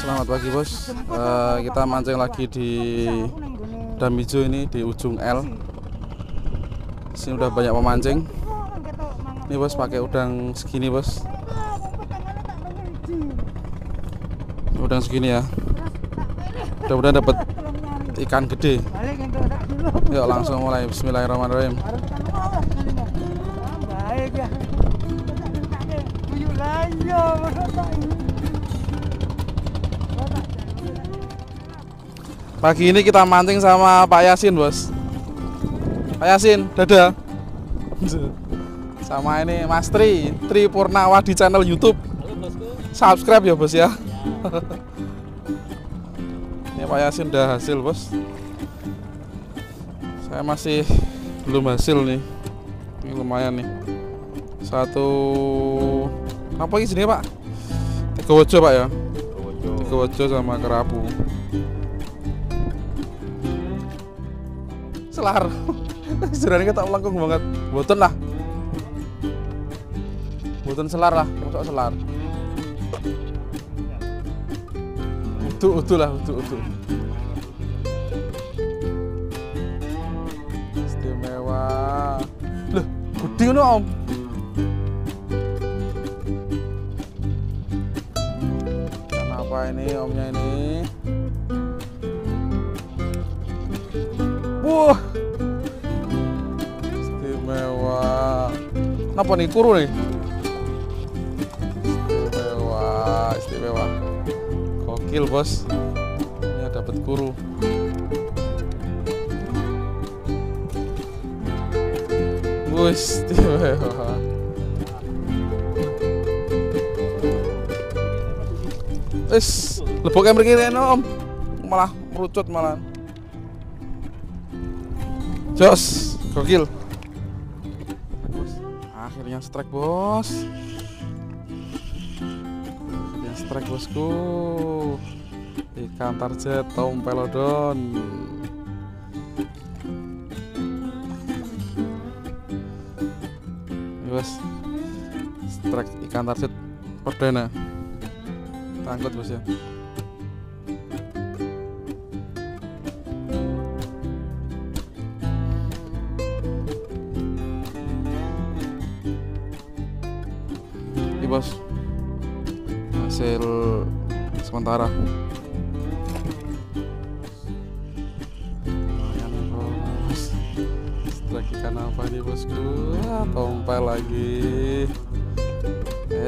Selamat pagi bos, kita mancing lagi di Damijo ini di ujung L. Sini udah banyak pemancing. Ini bos pakai udang segini bos. Udang segini ya. Mudah-mudahan dapat ikan gede. Yuk langsung mulai. Bismillahirrahmanirrahim. Pagi ini kita mancing sama Pak Yasin bos. Pak Yasin, dadah. Sama ini Mas Tri, Tri Purnawa di channel YouTube. Subscribe ya bos ya. Ini Pak Yasin udah hasil bos. Saya masih belum hasil nih. Ini lumayan nih. Satu apa ini jenisnya Pak? Tekojo Pak ya. Tekojo sama kerapu. Selar. Sebenarnya tak melengkung banget, boten lah, boten selar lah, masuk selar, utuh lah, utuh. Istimewa, loh, gede nih om. Kenapa ini omnya ini? Wah. Istimewa. Kenapa nih kuru nih? Istimewa, istimewa. Gokil bos. Ini dapat kuru. Wih, istimewa. Wis, leboknya mriki om. Malah merucut malah. Jos, gokil. Akhirnya strike bos. Akhirnya strike bosku. Ikan target Tom Pelodon. Ini bos, strike ikan target perdana. Tangkut bos ya. Bos, hasil sementara. Bos, strike ikan apa nih bosku? Tompel lagi.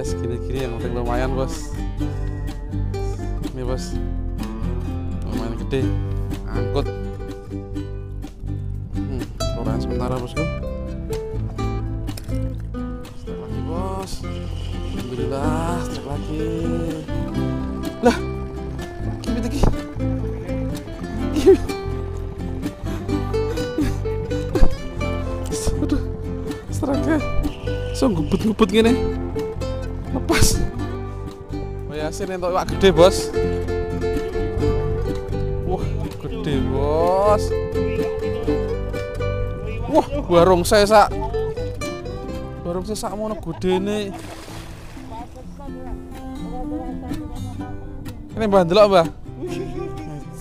Segini-gini yang penting lumayan bos. Ini bos, lumayan gede. Angkut. Kurang sementara bosku. Strike lagi bos. Alhamdulillah, strike lagi. Lah, gimana? Aduh, strike-nya so ngebut-ngebut gini. Lepas. Bayasin entok iwak gede, bos. Wah, gede, bos. Wah, warung saya sak mono gedene. Ini mbah ndelok mbah.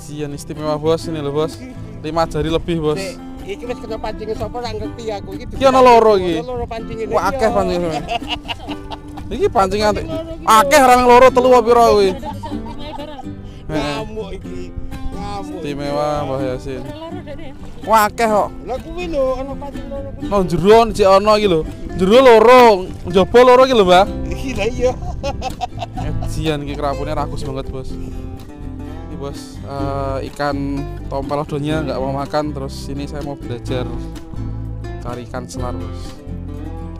Jian istimewa bos ini lho bos. 5 jari lebih bos. Iki wis kena pancinge sapa ra ngerti aku iki. Iki ana loro iki. Loro pancinge. Wah akeh pancinge. Iki pancingan akeh orang loro telu apa pira kuwi. Ngamuk iki. Ngamuk. Istimewa Mbah Yasin. Wah akeh kok. Lah kuwi lho ana pancing loro. Nang jero sik ana iki lho. Jero loro, njaba loro iki lho mbah. Gila iya. Ejian iki kerapunnya rakus banget bos. Ini bos ikan tompel donya nggak mau makan, terus ini saya mau belajar cari ikan selar bos.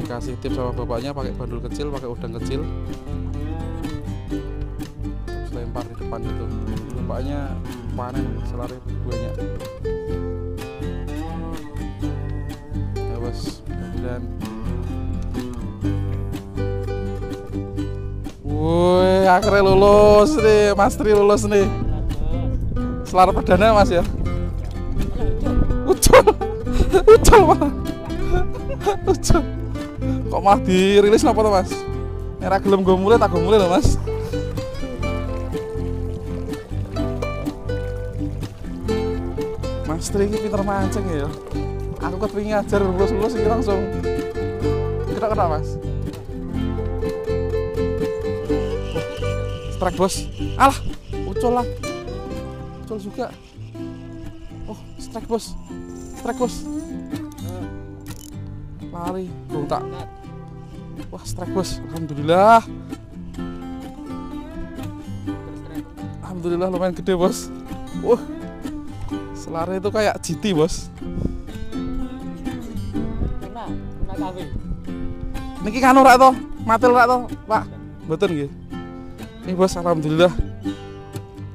Dikasih tips sama bapaknya pakai bandul kecil, pakai udang kecil. Terus lempar di depan itu. Bapaknya panen selarnya banyak. Woi, akhirnya lulus nih, Mas Tri lulus nih. Selar perdana Mas ya? Ucul, ucul malah, ucul. Kok malah dirilis napa tuh Mas? Merah gelem gue mulai, tak gue mulai loh Mas. Mas Tri ini pinter mancing ya. Aku kepingin ngajar lulus-lulus ini langsung. Kena Mas. Strike bos, alah, ucul lah, ucul juga. Oh, strike bos, strike bos. Lari, belum tak. Wah, strike bos, alhamdulillah. Alhamdulillah lumayan gede bos. Wah, selarnya itu kayak GT bos. Niki kanu rak toh, matil rak toh, Pak. Betul nggih. Ini bos, alhamdulillah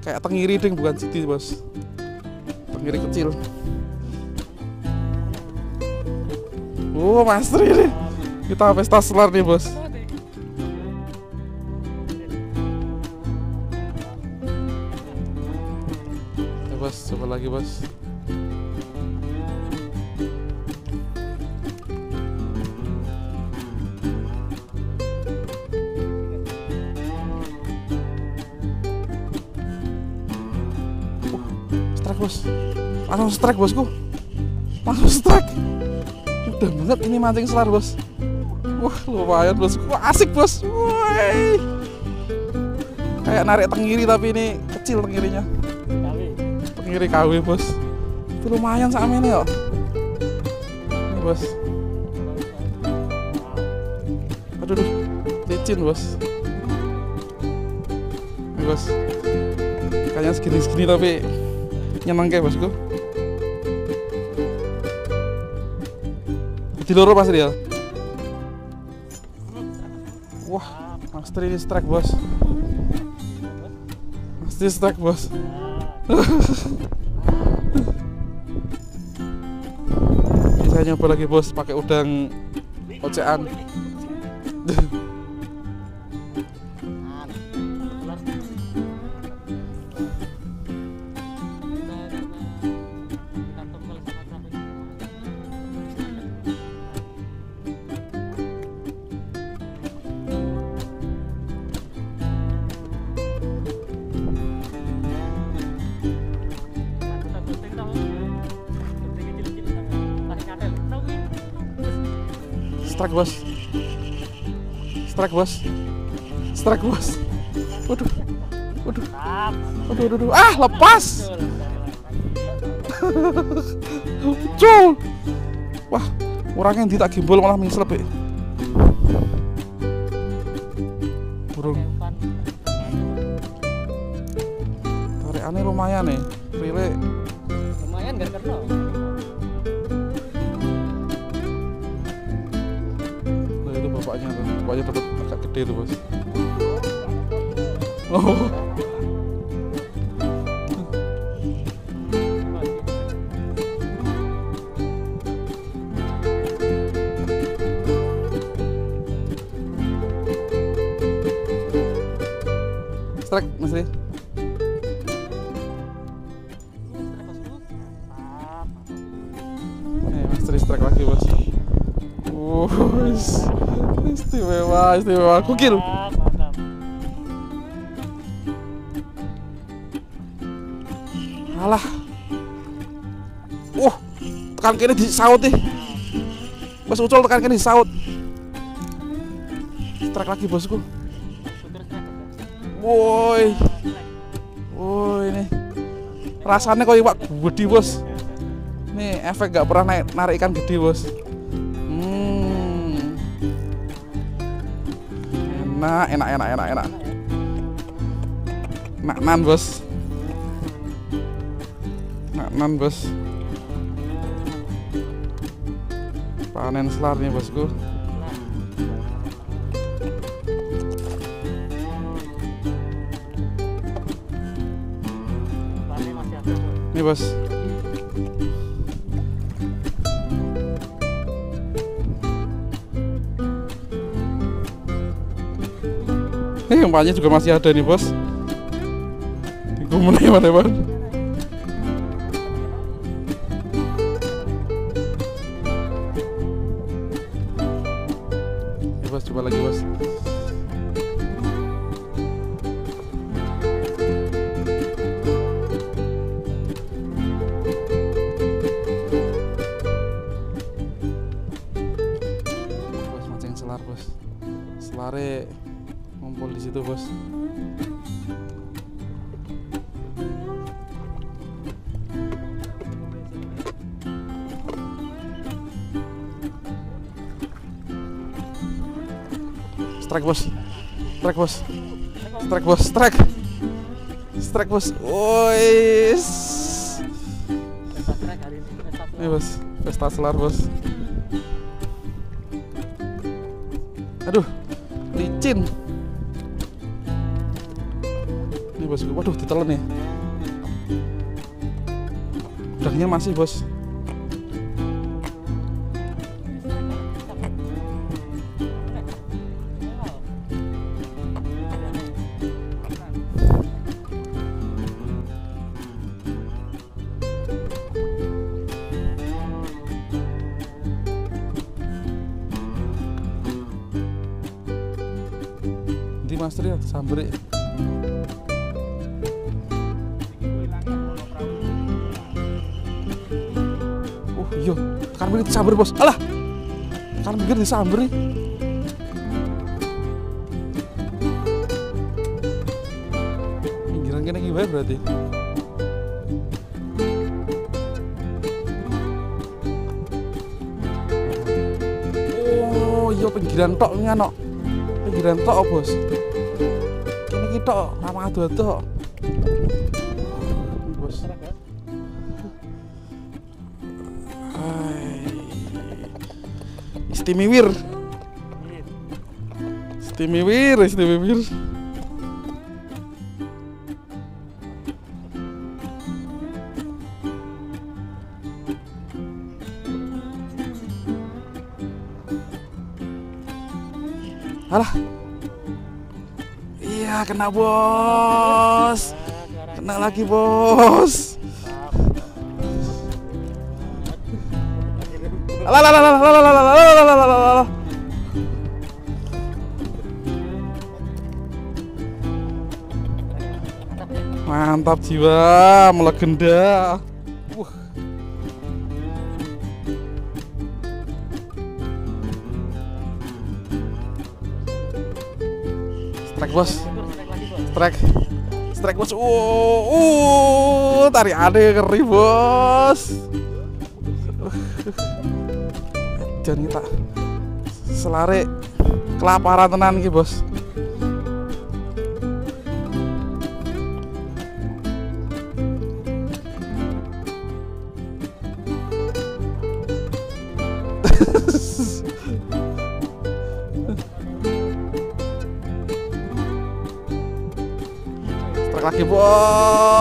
kayak tengiri ding, bukan citi bos, tengiri kecil. Oh Mas Tri nih, kita pesta selar nih bos. Ya bos, coba lagi bos. Bos, langsung strike bosku, langsung strike. Udah banget ini mancing selar bos. Wah lumayan bosku, asik bos. Wey. Kayak narik tenggiri tapi ini kecil tenggirinya. Tenggiri KW bos. Itu lumayan sama ini loh. Ini bos. Aduh, licin bos. Ini bos. Kayaknya segini-segini tapi nyenang kayak bosku. Di loro Mas Tri ya. Wah, Mas Tri ini strike bos. Mas Tri strike bos. Saya nyoba lagi bos, pakai udang ocean. Strike bos, strike bos, strike bos. Waduh, waduh, waduh, waduh, waduh. Ah lepas. Cul. Wah, orangnya yang tidak gimbal malah menyelip. Burung. Tarik aneh lumayan nih, pilih. Lumayan gak terlalu. Bapaknya perut agak gede tuh bos. Oh. Strike Mas Tri. Mas Tri strike lagi bos. Wuss, istimewa, istimewa, kukil. Alah, wah, tekan kiri di saut nih. Mas Ucul tekan kiri di saut. Strike lagi bosku. Woi, woi ini rasanya kok iwak gede bos. Nih efek gak pernah narik ikan gede bos. Nah, enak. Maknan bos. Maknan bos. Panen selar nih bosku. Nih bos. kempanya juga masih ada nih bos. Dikumpulin teman-teman. Ya bos, coba lagi bos. Selare ngumpul di situ bos. Strike bos, strike bos, strike bos, strike, strike bos. Woi, ini bos, pesta selar bos. Aduh, licin. Ini bos, waduh ditelan nih. Udangnya masih bos. Mas Tri atau Sambri? Oh iya, kan bener disamber bos. Alah, kan bener disamber nih. Pinggiran kena gimana berarti? Oh iya, pinggiran tok ngano. Pinggiran tok bos. Tok, nama adu-adu bos. Istimewa, istimewa, istimewa. Alah. Ya, kena bos, kena lagi bos. Alah. Mantap jiwa, melegenda. Strike bos. Strike, strike bos, tarik ade ngeri bos. Jangan kita selare kelaparan tenan ki bos.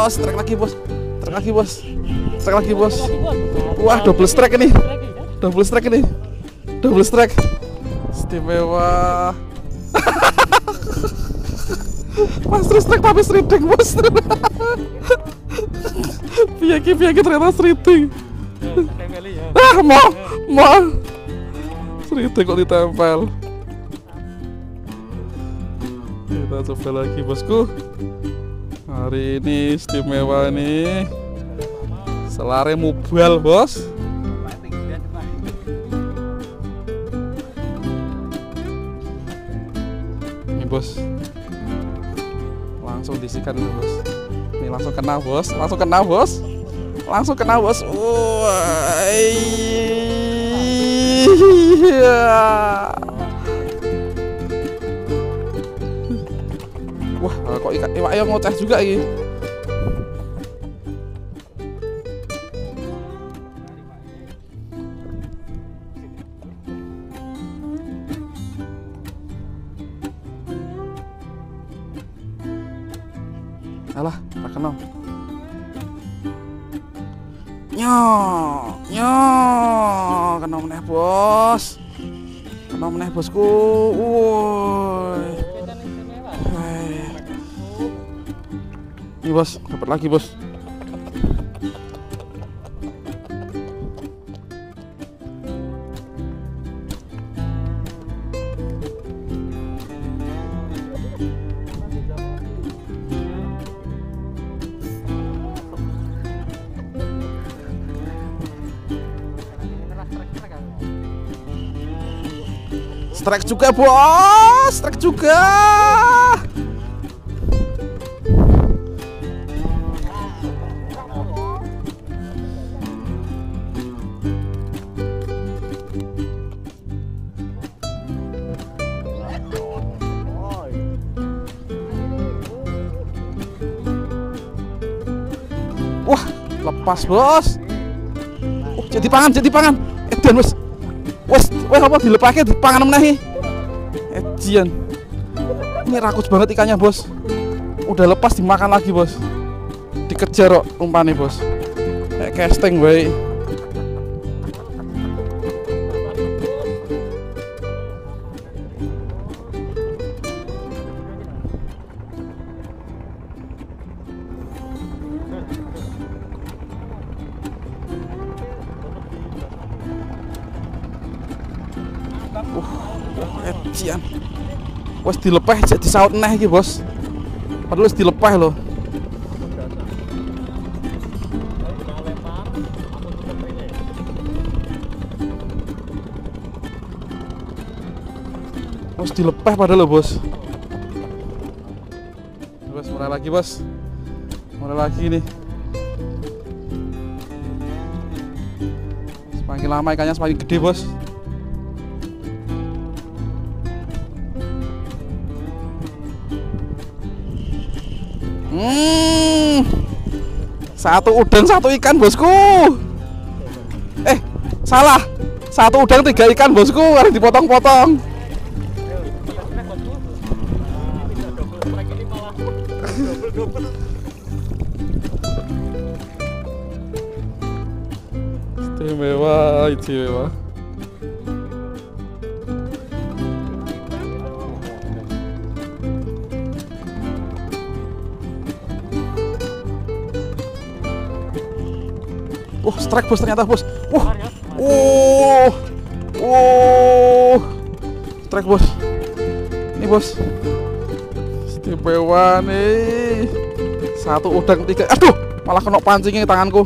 Strike lagi bos, strike lagi bos, strike lagi bos, strike lagi bos. Wah, double strike ini, double strike ini, double strike. Istimewa. Mas Tri strike tapi sriding bos. Piye-piye ternyata sriding. Ah, mau sriding kok ditempel. Kita coba lagi bosku. Hari ini istimewa nih, selare mubal bos. Ini bos, langsung disikat nih bos. Ini langsung kena bos, langsung kena bos, langsung kena bos. Wah, kok iwak yang ngoceh juga ini. Alah, tak kenal. Nyok, nyok, kena meneh bos. Kena meneh bosku. Woi. Nih bos, dapat lagi bos. Strike juga bos, strike juga. Wah, lepas bos. Oh, jadi pangan, edan bos. Wes apa dilepake dipangan meneh. Ejian. Ini rakus banget ikannya, bos. Udah lepas dimakan lagi, bos. Dikejar kok umpannya, bos. Kayak casting, baik. Ejian. Wes dilepeh jadi saut neh iki, bos. Padahal wis dilepeh lho. Wes dilepeh padahal lho, bos. Bos, mulai lagi, bos. Mulai lagi nih. Semakin lama ikannya semakin gede, bos. Satu udang satu ikan bosku. Salah. Satu udang tiga ikan bosku, harus dipotong-potong. Istimewa, istimewa. Strike bos ternyata bos. Strike bos. Ini bos. Istimewa nih. Satu udang tiga. Aduh, malah kena pancingnya tanganku.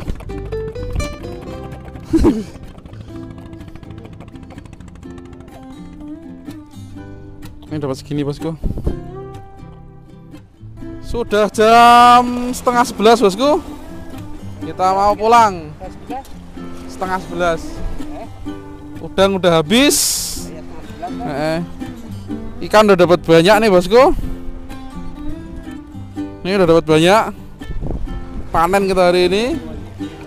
Ini dapat segini bosku. Sudah jam 10:30 bosku. Kita mau pulang. 10:30. Udang udah habis. Ikan udah dapat banyak nih bosku. Ini udah dapat banyak. Panen kita hari ini.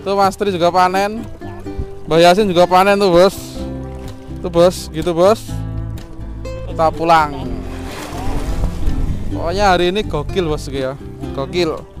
Tuh Mas Tri juga panen. Mbak Yasin juga panen tuh bos. Tuh bos, gitu bos. Kita pulang. Pokoknya hari ini gokil bos ya. Gokil.